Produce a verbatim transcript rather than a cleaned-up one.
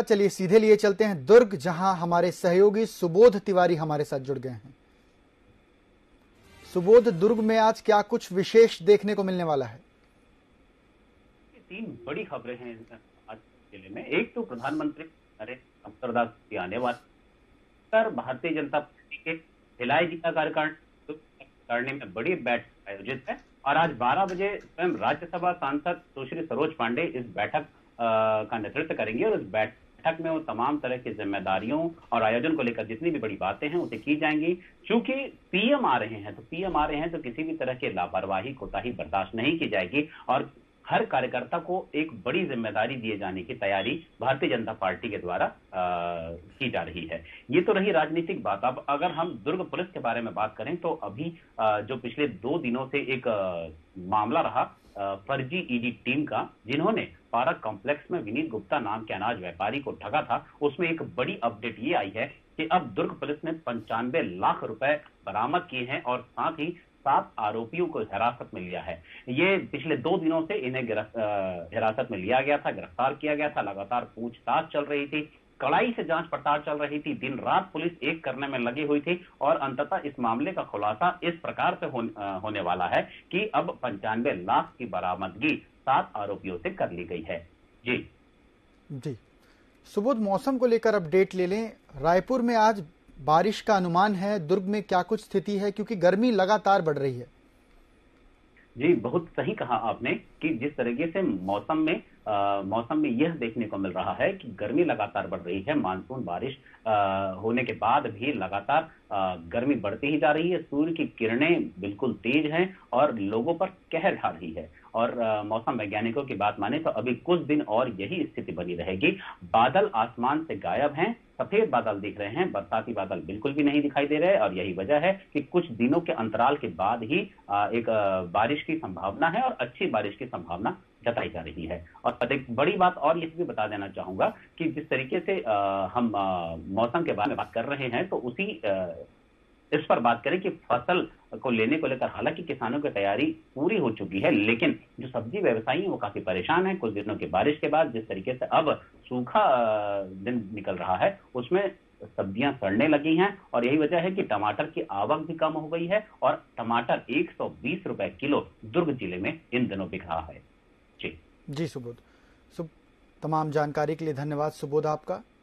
चलिए सीधे लिए चलते हैं दुर्ग, जहां हमारे सहयोगी सुबोध तिवारी हमारे साथ जुड़ गए हैं। सुबोध, दुर्ग में आज क्या कुछ विशेष देखने को मिलने वाला है? तीन बड़ी खबरें हैं आज जिले में। एक तो प्रधानमंत्री नरेंद्र मोदी आने वाले, भारतीय जनता पार्टी के भिलाई जिला कार्यकारिणी में बड़ी बैठक आयोजित है और आज बारह बजे स्वयं राज्यसभा सांसद सुश्री सरोज पांडे इस बैठक का नेतृत्व करेंगे और इस बैठक में वो तमाम तरह की जिम्मेदारियों और आयोजन को लेकर जितनी भी बड़ी बातें हैं उसे की जाएंगी। चूंकि पीएम आ रहे हैं तो पीएम आ रहे हैं तो किसी भी तरह की लापरवाही कोताही बर्दाश्त नहीं की जाएगी और हर कार्यकर्ता को एक बड़ी जिम्मेदारी दिए जाने की तैयारी भारतीय जनता पार्टी के द्वारा आ, की जा रही है। ये तो रही राजनीतिक बात। अब अगर हम दुर्ग पुलिस के बारे में बात करें तो अभी आ, जो पिछले दो दिनों से एक आ, मामला रहा आ, फर्जी ईडी टीम का, जिन्होंने पारक कॉम्प्लेक्स में विनीत गुप्ता नाम के अनाज व्यापारी को ठगा था, उसमें एक बड़ी अपडेट ये आई है कि अब दुर्ग पुलिस ने पंचानवे लाख रुपए बरामद किए हैं और साथ ही सात आरोपियों को हिरासत में लिया है। ये पिछले दो दिनों से इन्हें हिरासत में लिया गया था, गिरफ्तार किया गया था। लगातार पूछताछ चल रही थी, कड़ाई से जांच पड़ताल चल रही थी, दिन रात पुलिस एक करने में लगी हुई थी और अंततः इस मामले का खुलासा इस प्रकार से हो, होने वाला है कि अब पंचानवे लाख की बरामदगी सात आरोपियों से कर ली गई है। जी जी सुबोध, मौसम को लेकर अपडेट ले लें। रायपुर में आज बारिश का अनुमान है, दुर्ग में क्या कुछ स्थिति है, क्योंकि गर्मी लगातार बढ़ रही है? जी, बहुत सही कहा आपने कि जिस तरीके से मौसम में आ, मौसम में यह देखने को मिल रहा है कि गर्मी लगातार बढ़ रही है। मानसून बारिश आ, होने के बाद भी लगातार आ, गर्मी बढ़ती ही जा रही है। सूर्य की किरणें बिल्कुल तेज हैं और लोगों पर कहर ढा रही है और आ, मौसम वैज्ञानिकों की बात माने तो अभी कुछ दिन और यही स्थिति बनी रहेगी। बादल आसमान से गायब हैं, सफेद बादल दिख रहे हैं, बरसाती बादल बिल्कुल भी नहीं दिखाई दे रहे और यही वजह है कि कुछ दिनों के अंतराल के बाद ही आ, एक आ, बारिश की संभावना है और अच्छी बारिश की संभावना जताई जा रही है। और अधिक बड़ी बात और ये भी बता देना चाहूंगा कि जिस तरीके से आ, हम आ, मौसम के बारे में बात कर रहे हैं तो उसी आ, इस पर बात करें कि फसल को लेने को लेकर हालांकि किसानों की तैयारी पूरी हो चुकी है, लेकिन जो सब्जी व्यवसायी हैं वो काफी परेशान हैं। कुछ दिनों की बारिश के बाद जिस तरीके से अब सूखा दिन निकल रहा है उसमें सब्जियां सड़ने लगी हैं और यही वजह है कि टमाटर की आवक भी कम हो गई है और टमाटर एक सौ बीस रुपए किलो दुर्ग जिले में इन दिनों बिक रहा है। जी जी सुबोध, तमाम जानकारी के लिए धन्यवाद सुबोध आपका।